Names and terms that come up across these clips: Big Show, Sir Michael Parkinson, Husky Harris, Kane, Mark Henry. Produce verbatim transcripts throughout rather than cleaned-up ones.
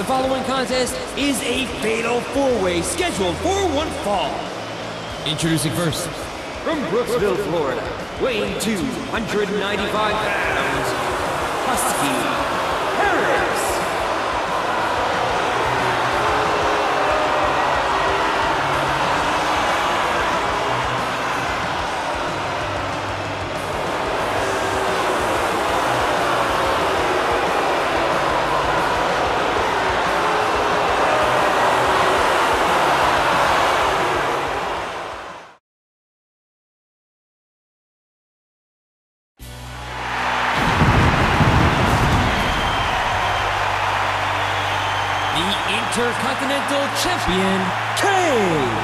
The following contest is a fatal four-way scheduled for one fall. Introducing first, from Brooksville, Florida, weighing two hundred ninety-five pounds, Husky Harris. Intercontinental Champion, Kane.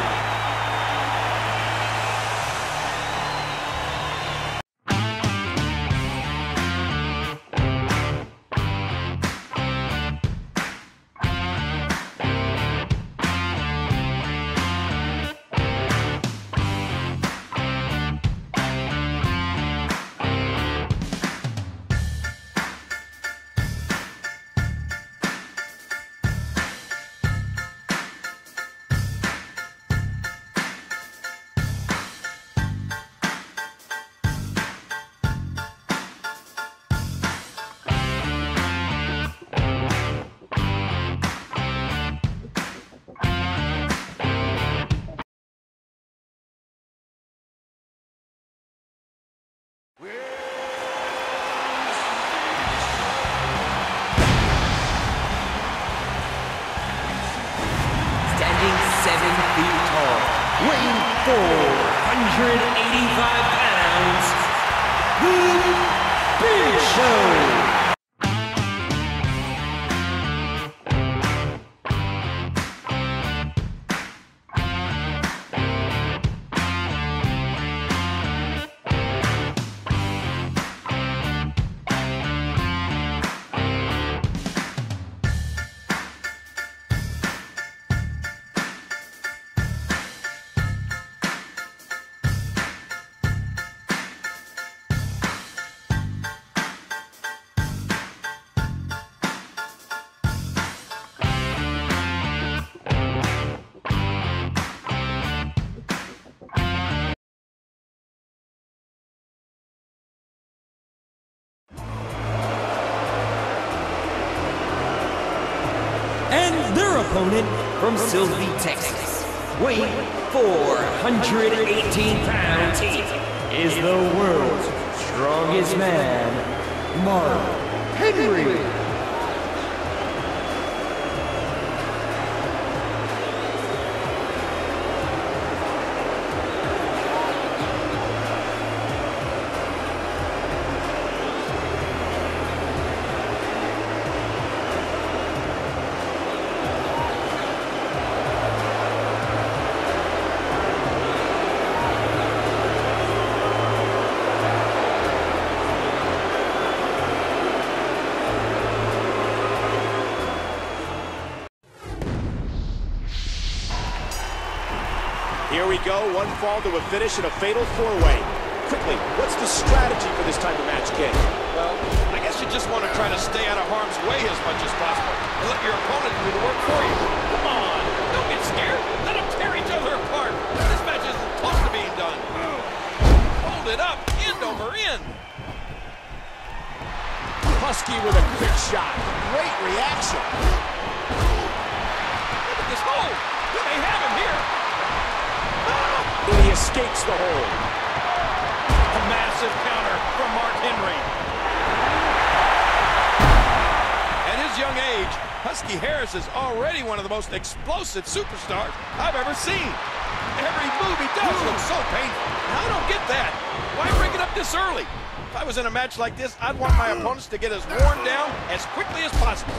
four hundred eighty-five pounds, the Big Show. And their opponent from Sylvie, Texas, weighing four hundred eighteen pounds, is the world's strongest man, Mark Henry. Here we go, one fall to a finish in a fatal four-way. Quickly, what's the strategy for this type of match, Kane? Well, I guess you just want to try to stay out of harm's way as much as possible and let your opponent do the work for you. Come on, don't get scared. Let them tear each other apart. This match isn't close to being done. Hold it up, end over end. Husky with a quick shot. Great reaction. Look at this hole. They have him here. He escapes the hold. A massive counter from Mark Henry. At his young age, Husky Harris is already one of the most explosive superstars I've ever seen. Every move he does looks so painful. I don't get that. Why bring it up this early? If I was in a match like this, I'd want my opponents to get as worn down as quickly as possible.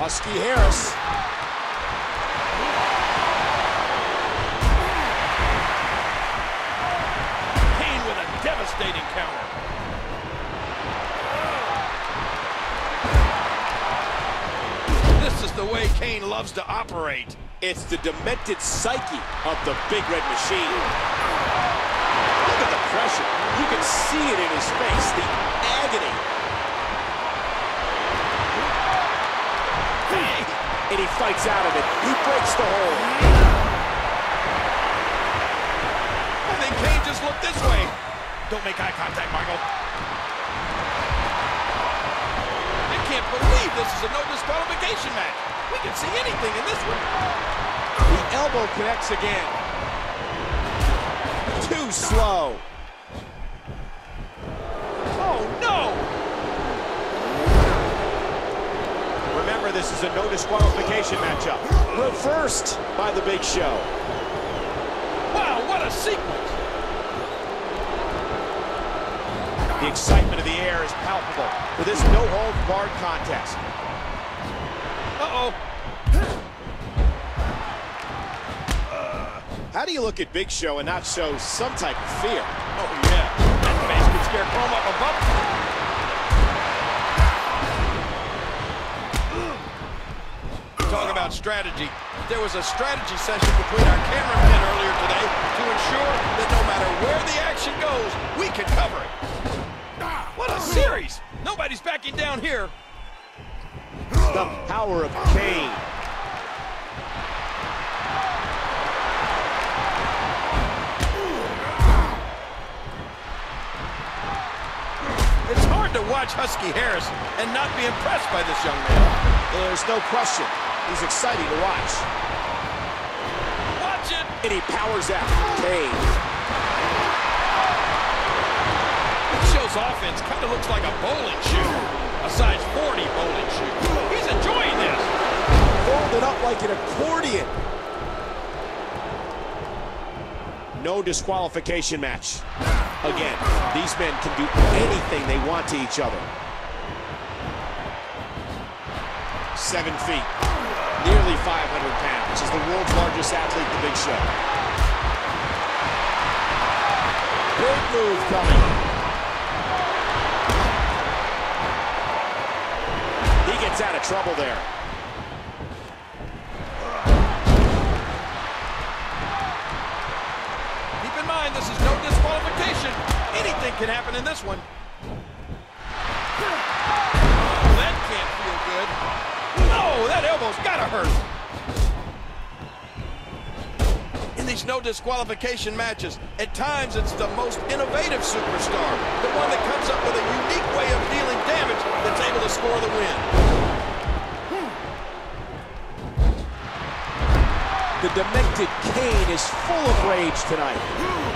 Husky Harris. Devastating counter. This is the way Kane loves to operate. It's the demented psyche of the Big Red Machine. Look at the pressure. You can see it in his face, the agony. he fights out of it. He breaks the hold. I think Kane just looked this way. Don't make eye contact, Michael. I can't believe this is a no disqualification match. We can see anything in this one. The elbow connects again. Too slow. This is a no disqualification matchup. Reversed by the Big Show. Wow, what a sequence! The excitement of the air is palpable for this no-holds-barred contest. Uh-oh. Uh, how do you look at Big Show and not show some type of fear? Oh, yeah. That face could scare Chrome up above. Talk about strategy. There was a strategy session between our cameramen earlier today to ensure that no matter where the action goes, we can cover it. What a series! Nobody's backing down here. The power of Kane. It's hard to watch Husky Harris and not be impressed by this young man. There's no question. He's exciting to watch. Watch it! And he powers out. Kane. This Show's offense kind of looks like a bowling shoe. A size forty bowling shoe. He's enjoying this. Folded up like an accordion. No disqualification match. Again, these men can do anything they want to each other. Seven feet. Nearly five hundred pounds is the world's largest athlete, the Big Show. Big move coming. He gets out of trouble there. Keep in mind, this is no disqualification. Anything can happen in this one. Gotta hurt. In these no disqualification matches, at times it's the most innovative superstar, the one that comes up with a unique way of dealing damage that's able to score the win. The demented Kane is full of rage tonight.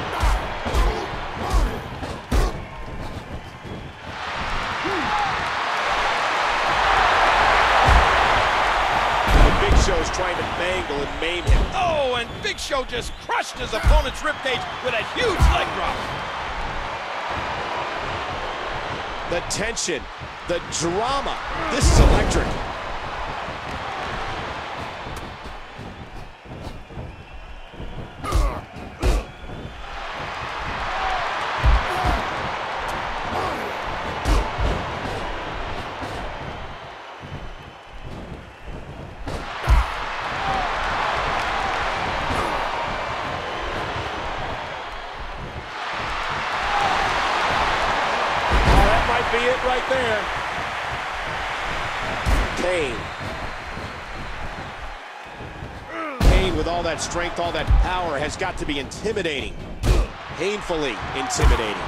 Show's trying to mangle and maim him. Oh, and Big Show just crushed his opponent's ribcage with a huge leg drop. The tension, the drama. This is electric. Be it right there. Kane. Kane, with all that strength, all that power, has got to be intimidating. Painfully intimidating.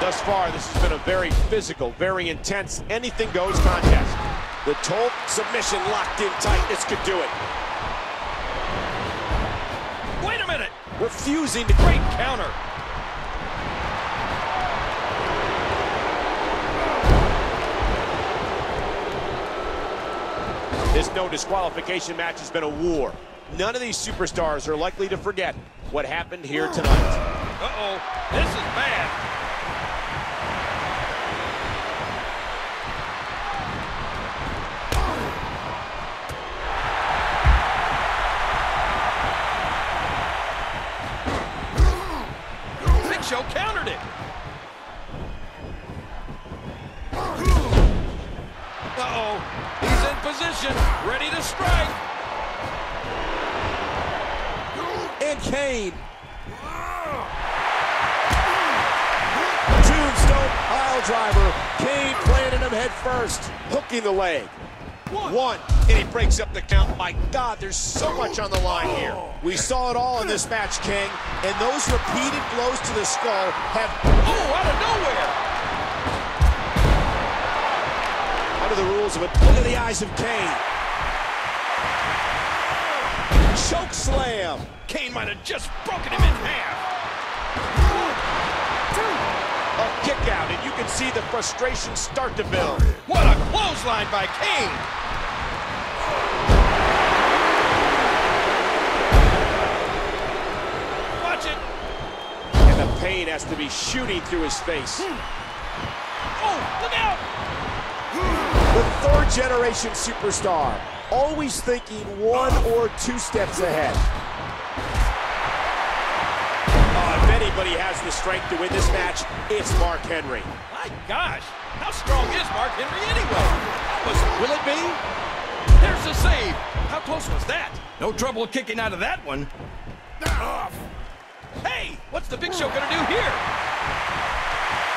Thus far, this has been a very physical, very intense, anything goes contest. The total submission locked in tight. This could do it. Wait a minute. Refusing to break counter. This no disqualification match has been a war. None of these superstars are likely to forget what happened here tonight. Uh-oh, this is bad. Big Show countered it. Uh-oh. He's in position, ready to strike. And Kane. Tombstone pile pile driver. Kane planted him head first, hooking the leg. One. One, and he breaks up the count. My God, there's so much on the line here. We saw it all in this match, King, and those repeated blows to the skull have... Oh, out of nowhere! Under the rules of it, look at the eyes of Kane. Choke slam. Kane might have just broken him in half. A kick out, and you can see the frustration start to build. What a clothesline by Kane! Watch it! And the pain has to be shooting through his face. Oh, look out! The third-generation superstar, always thinking one or two steps ahead. Anybody has the strength to win this match, it's Mark Henry. My gosh, how strong is Mark Henry anyway? That was, will it be? There's the save. How close was that? No trouble kicking out of that one. Off. Hey, what's the Big Show gonna do here?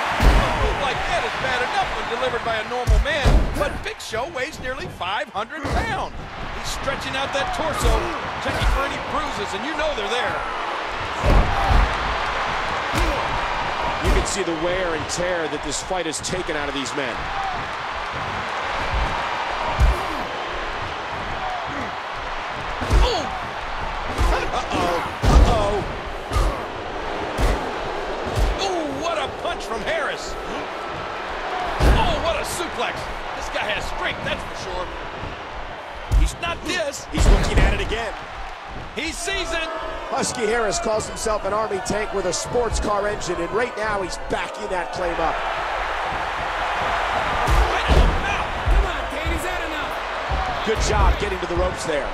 A move like that is bad enough when delivered by a normal man, but Big Show weighs nearly five hundred pounds. He's stretching out that torso, checking for any bruises, and you know they're there. You can see the wear and tear that this fight has taken out of these men. Oh! Uh-oh. Uh-oh. Oh, what a punch from Harris. Oh, what a suplex. This guy has strength, that's for sure. He's not this. He's looking at it again. He sees it. Husky Harris calls himself an army tank with a sports car engine, and right now he's backing that claim up. Right in the mouth. Come on, Kane, he's had enough. Good job getting to the ropes there.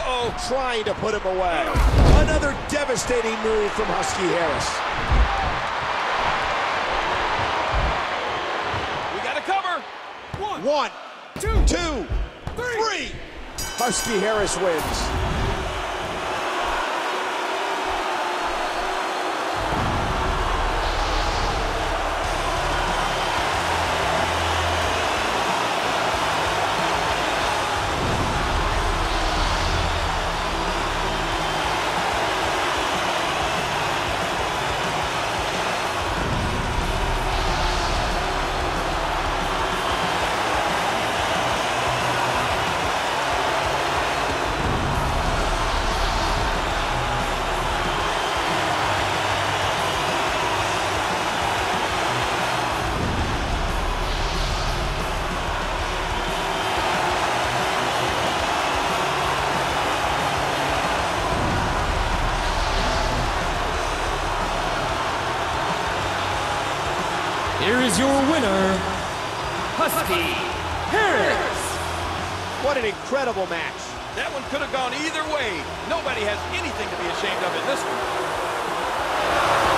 Uh-oh, trying to put him away. Another devastating move from Husky Harris. We got a cover. One, One two, two, three. three. Husky Harris wins. Here is your winner, Husky Harris. What an incredible match. That one could have gone either way. Nobody has anything to be ashamed of in this one.